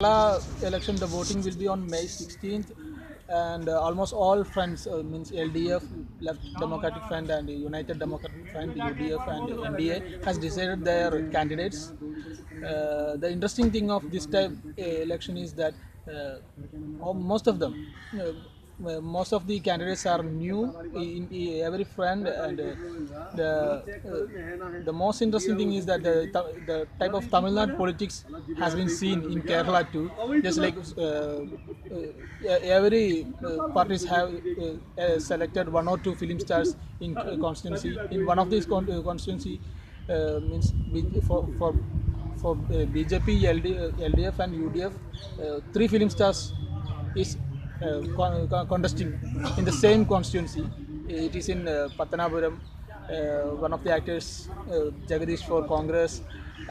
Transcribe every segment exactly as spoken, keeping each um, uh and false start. Kerala election, the voting will be on May sixteenth, and uh, almost all fronts, uh, means L D F, Left Democratic Front and United Democratic Front, U D F and N D A has decided their candidates. Uh, the interesting thing of this type uh, election is that uh, most of them, uh, most of the candidates are new in, in every front, and uh, the, uh, the most interesting thing is that the, the type of Tamil Nadu politics has been seen in Kerala too. Just like uh, uh, every uh, parties have uh, uh, selected one or two film stars in uh, constituency. In one of these con uh, constituency uh, means for, for For uh, B J P, L D F and U D F, uh, three film stars is uh, con con contesting in the same constituency. It is in uh, Patanaburam. Uh, one of the actors, uh, Jagadish for Congress,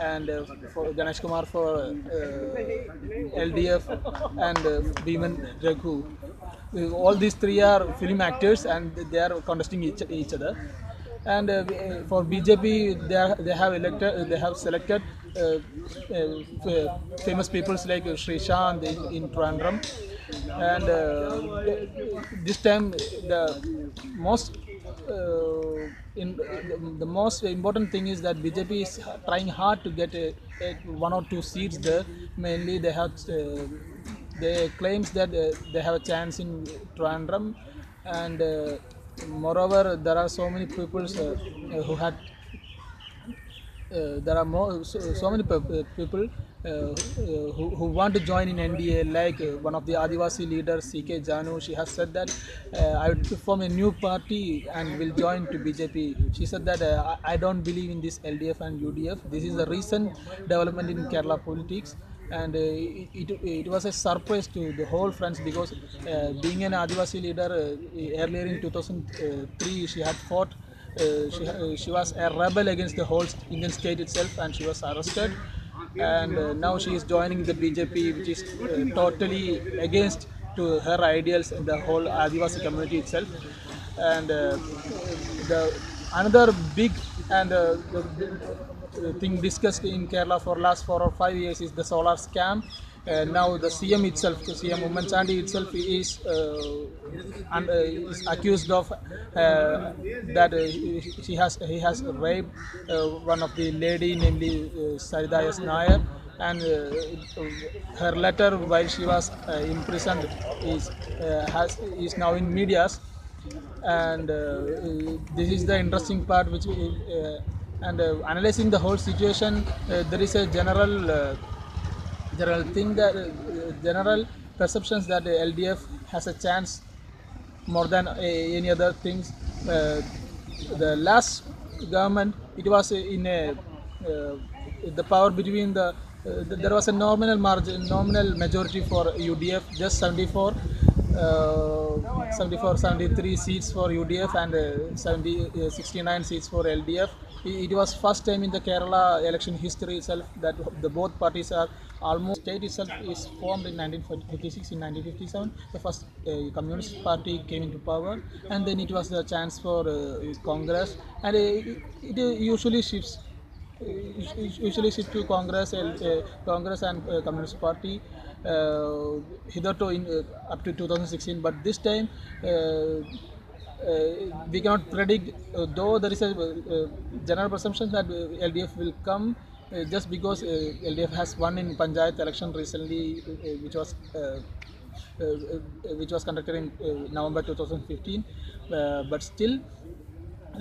and uh, for Ganesh Kumar for uh, L D F, and uh, Beeman Raghu. Uh, all these three are film actors, and they are contesting each, each other. And uh, for B J P, they, are, they have elected, they have selected uh, uh, famous peoples like Sreesanth in, in Trivandrum. And uh, this time, the most uh, in the, the most important thing is that B J P is trying hard to get a, a one or two seats there. Mainly, they have uh, they claims that uh, they have a chance in Trivandrum, and. Uh, Moreover, there are so many people uh, who had. Uh, there are more, so, so many people uh, uh, who, who want to join in N D A. Like uh, one of the Adivasi leaders, C K Janu, she has said that uh, I would form a new party and will join to B J P. She said that uh, I don't believe in this L D F and U D F. This is the recent development in Kerala politics. And uh, it, it, it was a surprise to the whole friends, because uh, being an Adivasi leader, uh, earlier in two thousand three she had fought, uh, she, uh, she was a rebel against the whole Indian state itself, and she was arrested, and uh, now she is joining the B J P, which is uh, totally against to her ideals and the whole Adivasi community itself. And uh, the another big and uh, the, the, thing discussed in Kerala for last four or five years is the solar scam. Uh, now the C M itself, the C M Umman Chandy itself is, uh, un, uh, is accused of uh, that uh, she has he has raped uh, one of the lady, namely uh, Saridaya Nair, and uh, her letter while she was uh, imprisoned is uh, has is now in medias, and uh, uh, this is the interesting part which. Uh, And uh, analyzing the whole situation, uh, there is a general, uh, general thing that uh, general perceptions that uh, L D F has a chance more than uh, any other things. Uh, the last government, it was in a uh, the power between the uh, there was a nominal margin, nominal majority for U D F, just seventy-four. Uh, seventy-four seventy-three seats for U D F and uh, seventy, uh, sixty-nine seats for L D F. It, it was first time in the Kerala election history itself that the both parties are almost. State itself is formed in nineteen fifty-six, in nineteen fifty-seven the first uh, Communist Party came into power, and then it was the chance for uh, Congress, and uh, it, it usually shifts usually shift to Congress, uh, Congress and uh, Communist Party uh, hitherto in, uh, up to two thousand sixteen, but this time uh, uh, we cannot predict, uh, though there is a uh, general presumption that uh, L D F will come, uh, just because uh, L D F has won in Panchayat election recently, uh, which was uh, uh, which was conducted in uh, November two thousand fifteen, uh, but still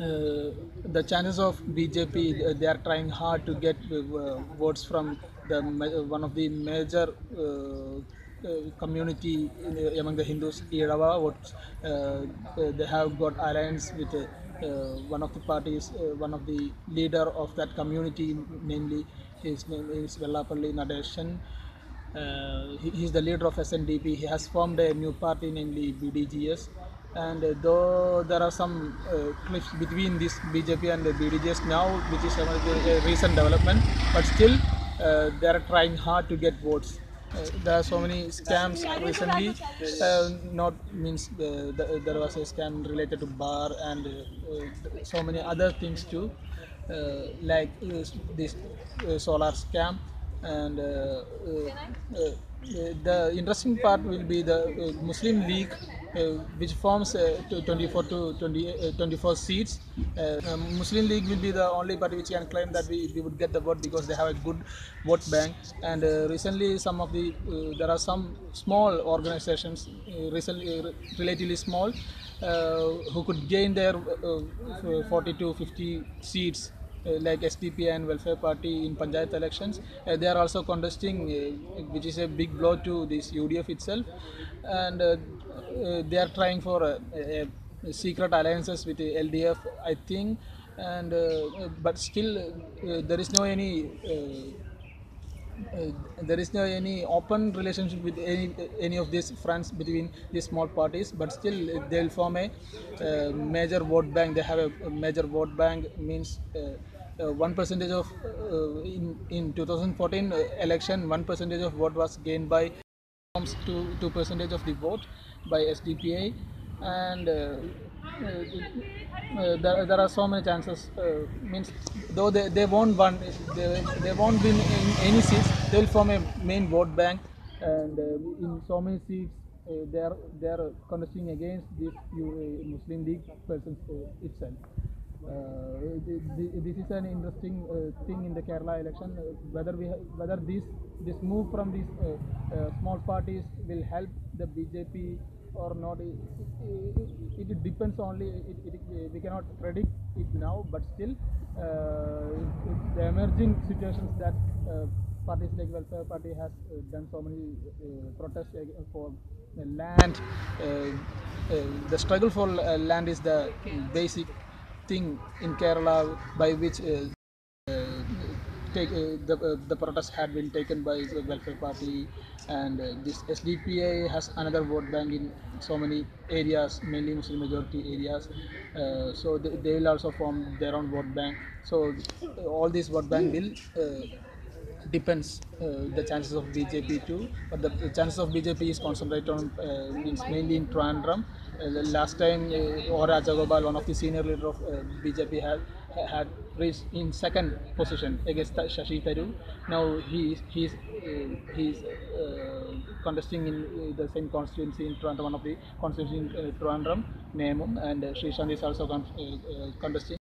Uh, the chances of B J P, uh, they are trying hard to get uh, votes from the uh, one of the major uh, uh, community in, uh, among the Hindus, Irava votes. Uh, uh, they have got alliance with uh, uh, one of the parties, uh, one of the leader of that community, namely his name is Vellapalli Nadeshan. Uh, he is the leader of S N D P. He has formed a new party, namely B D G S. And uh, though there are some uh, cliffs between this B J P and the B D G S now, which is a recent development, but still uh, they are trying hard to get votes. Uh, there are so many scams recently. Uh, not means uh, the, there was a scam related to bar and uh, uh, so many other things too, uh, like uh, this uh, solar scam. and uh, uh, uh, the interesting part will be the uh, Muslim League, uh, which forms uh, twenty-four to twenty, uh, twenty-four seats. Uh, um, Muslim League will be the only party which can claim that we, we would get the vote, because they have a good vote bank. And uh, recently, some of the uh, there are some small organizations, uh, recently uh, relatively small, uh, who could gain their uh, forty to fifty seats. Uh, like S D P A and Welfare Party in Panchayat elections. Uh, they are also contesting, uh, which is a big blow to this U D F itself. And uh, uh, they are trying for uh, a, a secret alliances with the L D F, I think. And uh, but still, uh, there is no any uh, Uh, there is no any open relationship with any any of these fronts between these small parties, but still they will form a uh, major vote bank. They have a, a major vote bank, means uh, uh, one percentage of uh, in in twenty fourteen election, one percentage of vote was gained by two two percentage of the vote by S D P A, and. Uh, Uh, uh, there, there are so many chances, uh, means though they, they won't win, they, they won't win in any seats, they will form a main vote bank, and uh, in so many seats uh, they are they are contesting against this uh, Muslim League persons uh, itself. Uh, this is an interesting uh, thing in the Kerala election, uh, whether we whether this this move from these uh, uh, small parties will help the B J P or not. It, it, it depends only, it, it, we cannot predict it now, but still uh, the emerging situations that uh, parties like Welfare Party has uh, done so many uh, protests for uh, land, uh, uh, the struggle for uh, land is the basic thing in Kerala by which uh, uh, Take, uh, the, uh, the protest had been taken by the Welfare Party, and uh, this S D P A has another vote bank in so many areas, mainly Muslim majority areas, uh, so they, they will also form their own vote bank. So uh, all this vote bank will uh, depends uh, the chances of B J P too, but the, the chances of B J P is concentrated on uh, means mainly in Trivandrum. Uh, last time uh, O. Rajagopal, one of the senior leader of uh, B J P, had had reached in second position against Shashi Tharoor. Now he he's uh, he's uh, contesting in the same constituency in Trivandrum, one of the constituencies in uh, Trivandrum, Nemum, and uh, Sreesanth is also con uh, uh, contesting.